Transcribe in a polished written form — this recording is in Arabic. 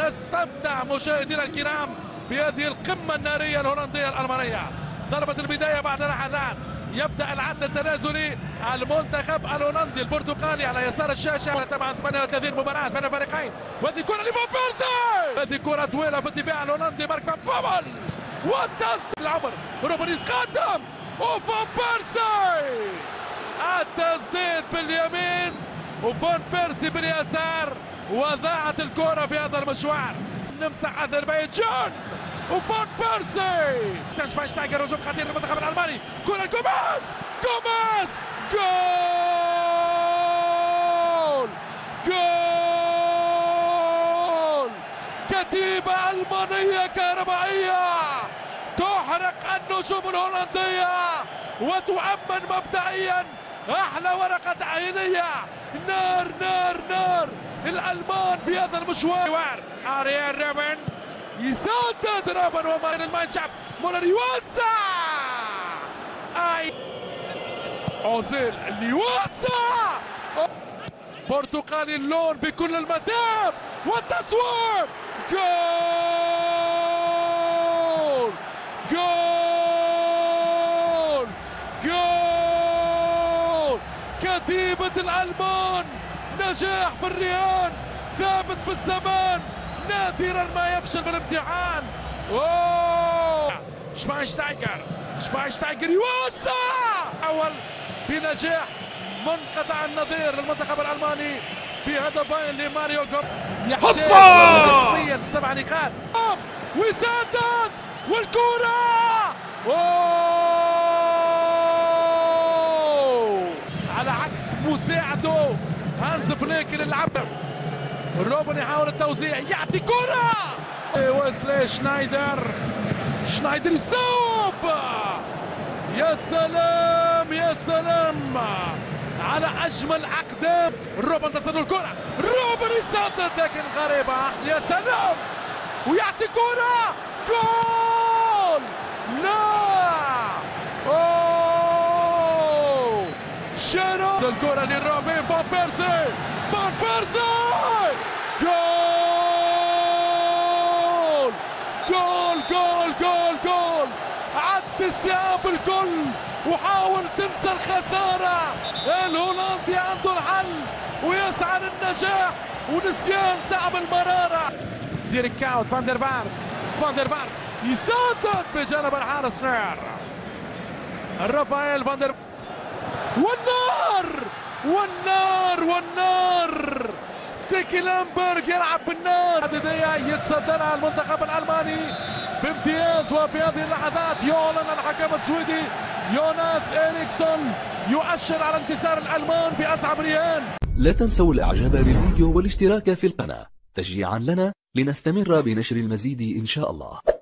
نستمتع مشاهدينا الكرام بهذه القمة النارية الهولندية الألمانية. ضربة البداية بعد لحظات يبدأ العد التنازلي. المنتخب الهولندي البرتغالي على يسار الشاشة، طبعا 38 مباراة بين الفريقين، وهذه كرة لفان بيرسي، هذه كرة طويلة في الدفاع الهولندي مارك فان بومل، والتصدي العمر روبن يتقدم وفان بيرسي التسديد باليمين وفان بيرسي باليسار، وضاعت الكرة في هذا المشوار. نمسح اذربيجان وفان بيرسي، شفاينشتايجر هجوم خطير للمنتخب الالماني، كرة لجوميز، جوميز جول جول. كتيبة ألمانية كهربائية تحرق النجوم الهولندية وتؤمن مبدئيا احلى ورقة عينية. نار نار نار الالمان في هذا المشوار. أريان روبن يسدد، روبن ومارين الماينشاف، مولر يوسع، أوزيل اللي يوسع، برتقالي اللون بكل المتاب والتصوير، جول جول جول. كتيبة الألمان نجاح في الرهان، ثابت في الزمان، نادرا ما يفشل بالامتحان. اوه شفاينشتايجر يوسع، اول بنجاح منقطع النظير للمنتخب الالماني بهدفين لماريو جوميز، يحتاج رسميا 7 نقاط ويسدد والكره. اوه على عكس مساعده هانز فليك اللي لعبها، روبن يحاول التوزيع، يعطي كرة وزلي شنايدر، شنايدر يصوب، يا سلام يا سلام على أجمل أقدام. روبن تصل الكرة، روبن يسدد لكن غريبة، يا سلام ويعطي كرة، جول. لا أوه شيرو الكرة لروبن، فان بيرسي، فان بيرسي جول جول جول جول جول. عد الثياب الكل وحاول تنسى الخسارة. الهولندي عنده الحل ويسعى للنجاح ونسيان تعب المرارة. ديريك كاوت، فاندر فارت يسدد بجانب الحارس نار، رافائيل فاندر، والنار والنار والنار. ستيكي لامبرغ يلعب بالنار، يتصدرها المنتخب الألماني بامتياز. وفي هذه اللحظات يعلن الحكم السويدي يوناس إريكسون، يؤشر على انتصار الألمان في أصعب رهان. لا تنسوا الإعجاب بالفيديو والاشتراك في القناة تشجيعا لنا لنستمر بنشر المزيد إن شاء الله.